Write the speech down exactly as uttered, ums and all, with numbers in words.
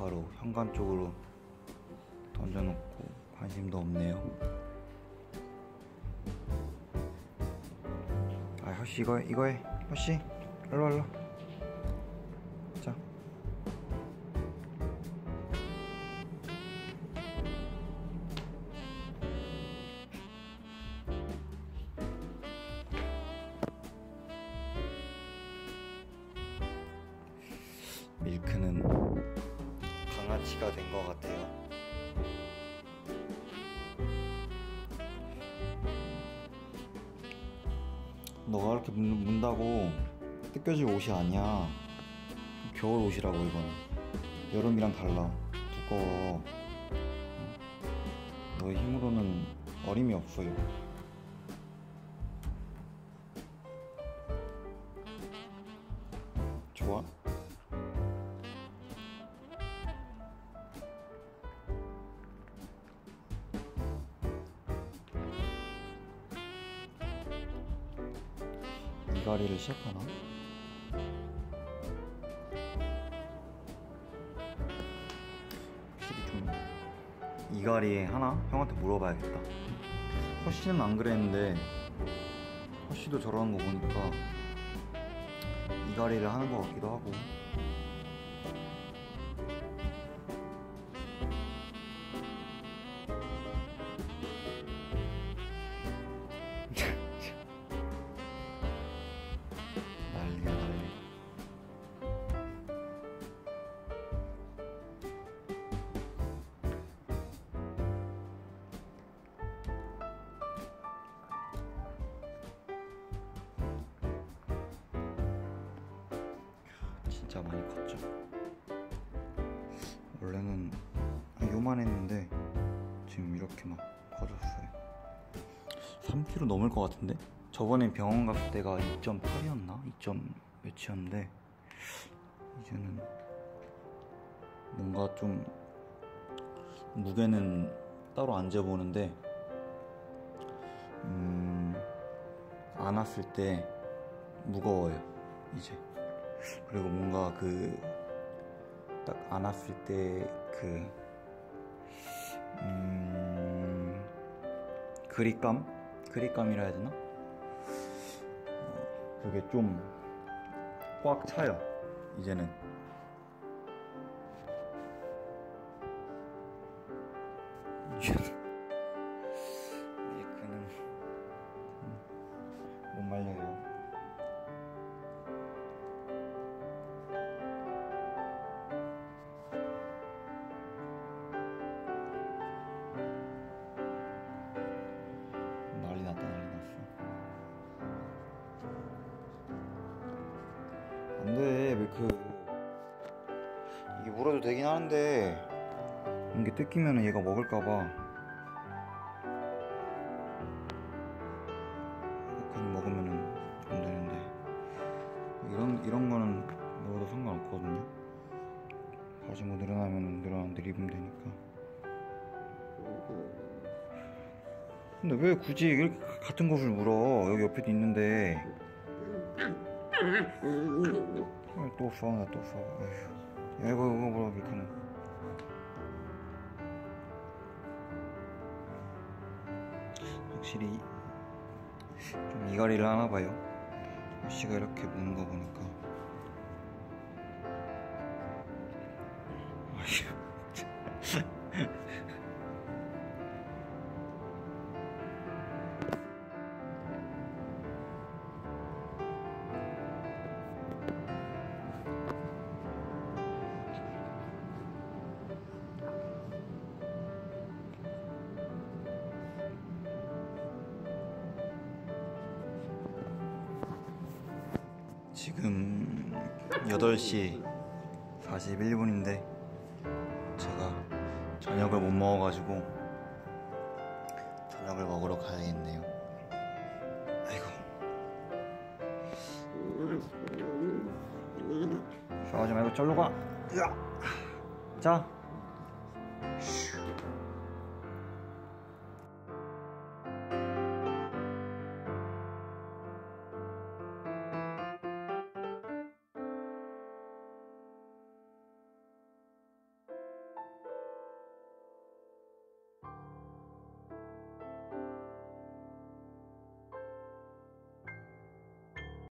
바로 현관 쪽으로 던져놓고 관심도 없네요. 아, 허씨 이거 해, 이거 해. 허씨 일로 일로. 자. 밀크는 강아지가 된 것 같아요. 너가 이렇게 문다고 뜯겨질 옷이 아니야. 겨울 옷이라고. 이거는 여름이랑 달라. 두꺼워. 너의 힘으로는 어림이 없어요. 좋아? 이갈이를 시작하나? 확실히 좀 이갈이 하나? 형한테 물어봐야겠다. 허씨는 안 그랬는데 허씨도 저러는 거 보니까 이갈이를 하는 거 같기도 하고. 진짜 많이 컸죠. 원래는 요만했는데 지금 이렇게 막 커졌어요. 삼 킬로그램 넘을 것 같은데? 저번에 병원 갔을 때가 이 점 팔이었나? 이 점 몇이었는데 이제는 뭔가 좀 무게는 따로 안 재보는데 음... 안았을 때 무거워요 이제. 그리고 뭔가 그 딱 안았을 때 그 음... 그립감? 그립감이라 해야 되나? 그게 좀 꽉 차요 이제는. 밀크는 못 말려요. 안돼 밀크. 이게 물어도 되긴 하는데 이게 뜯기면 얘가 먹을까봐 그냥 먹으면 안 되는데 이런 이런 거는 물어도 상관없거든요. 다시 뭐 늘어나면 늘어나면 늘리면 되니까. 근데 왜 굳이 이렇게 같은 곳을 물어? 여기 옆에도 있는데. 또 싸우나 또 싸워. 야 이거 이거 뭐라 밀크는. 확실히 좀 이갈이를 하나봐요. 허씨가 이렇게 무는 거 보니까. 지금 여덟 시 사십일 분인데 제가 저녁을 못 먹어가지고 저녁을 먹으러 가야겠네요. 아이고 싸우지 말고 절로 가. 자.